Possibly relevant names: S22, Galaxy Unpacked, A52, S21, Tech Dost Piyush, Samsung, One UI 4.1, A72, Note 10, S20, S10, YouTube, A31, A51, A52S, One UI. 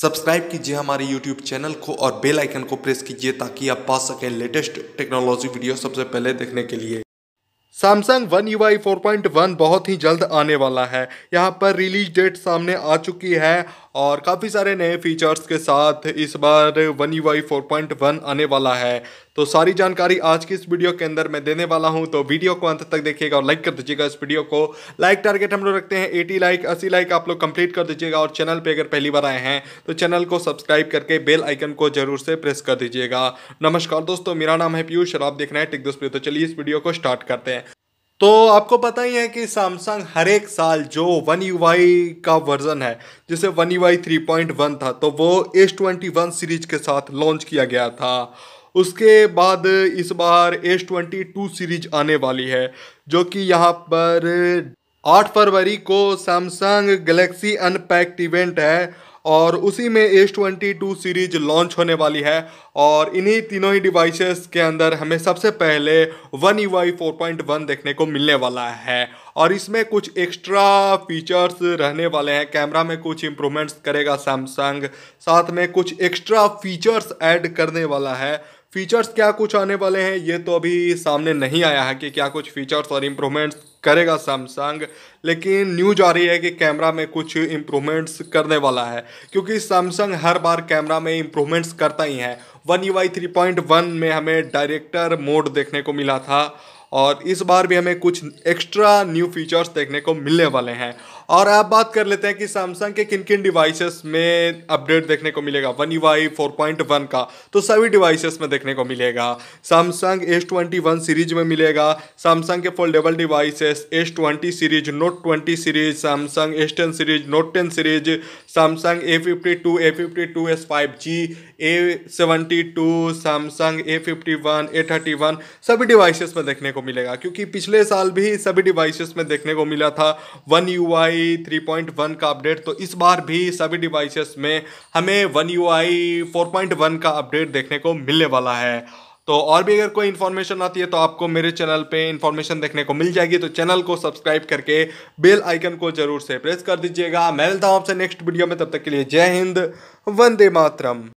Subscribe कीजिए हमारे YouTube channel को और बेल आइकन को प्रेस कीजिए ताकि आप पा सकें लेटेस्ट टेक्नोलॉजी वीडियो सबसे पहले देखने के लिए। Samsung One UI 4.1 बहुत ही जल्द आने वाला है। यहाँ पर रिलीज डेट सामने आ चुकी है और काफ़ी सारे नए फीचर्स के साथ इस बार One UI 4.1 आने वाला है। तो सारी जानकारी आज की इस वीडियो के अंदर मैं देने वाला हूं, तो वीडियो को अंत तक देखिएगा और लाइक कर दीजिएगा। इस वीडियो को लाइक टारगेट हम लोग रखते हैं 80 लाइक, 80 लाइक आप लोग कंप्लीट कर दीजिएगा। और चैनल पे अगर पहली बार आए हैं तो चैनल को सब्सक्राइब करके बेल आइकन को जरूर से प्रेस कर दीजिएगा। नमस्कार दोस्तों, मेरा नाम है पीयूष और आप देख रहे हैं टेक दोस्त। तो चलिए इस वीडियो को स्टार्ट करते हैं। तो आपको पता ही है कि सैमसंग हर एक साल जो वन यूआई का वर्जन है, जिसे वन यूआई 3.1 था, तो वो S21 सीरीज के साथ लॉन्च किया गया था। उसके बाद इस बार S22 सीरीज आने वाली है, जो कि यहाँ पर 8 फरवरी को सैमसंग गैलेक्सी अनपैक्ड इवेंट है और उसी में S22 सीरीज लॉन्च होने वाली है। और इन्हीं तीनों ही डिवाइसेस के अंदर हमें सबसे पहले One UI 4.1 देखने को मिलने वाला है। और इसमें कुछ एक्स्ट्रा फीचर्स रहने वाले हैं। कैमरा में कुछ इम्प्रूवमेंट्स करेगा सैमसंग, साथ में कुछ एक्स्ट्रा फीचर्स ऐड करने वाला है। फीचर्स क्या कुछ आने वाले हैं ये तो अभी सामने नहीं आया है कि क्या कुछ फीचर्स और इम्प्रूवमेंट्स करेगा सैमसंग, लेकिन न्यूज आ रही है कि कैमरा में कुछ इम्प्रूवमेंट्स करने वाला है, क्योंकि सैमसंग हर बार कैमरा में इम्प्रूवमेंट्स करता ही है। वन यूआई 3.1 में हमें डायरेक्टर मोड देखने को मिला था और इस बार भी हमें कुछ एक्स्ट्रा न्यू फीचर्स देखने को मिलने वाले हैं। और आप बात कर लेते हैं कि सैमसंग के किन किन डिवाइसेस में अपडेट देखने को मिलेगा वन यूआई 4.1 का। तो सभी डिवाइसेस में देखने को मिलेगा। सैमसंग S21 सीरीज में मिलेगा, सैमसंग के foldable devices S20 series, Note 20 series, Samsung S10 series, Note 10 series, Samsung A52, A52S 5G, A72, Samsung A51, A31 सभी डिवाइसेस में देखने को मिलेगा, क्योंकि पिछले साल भी सभी डिवाइसेस में देखने को मिला था वन यूआई 3.1 का अपडेट। तो इस बार भी सभी डिवाइसेस में हमें वन यूआई 4.1 का अपडेट देखने को मिलने वाला है। तो और भी अगर कोई इन्फॉर्मेशन आती है तो आपको मेरे चैनल पे इन्फॉर्मेशन देखने को मिल जाएगी। तो चैनल को सब्सक्राइब करके बेल आइकन को जरूर से प्रेस कर दीजिएगा। मैं मिलता हूँ आपसे नेक्स्ट वीडियो में, तब तक के लिए जय हिंद, वंदे मातरम।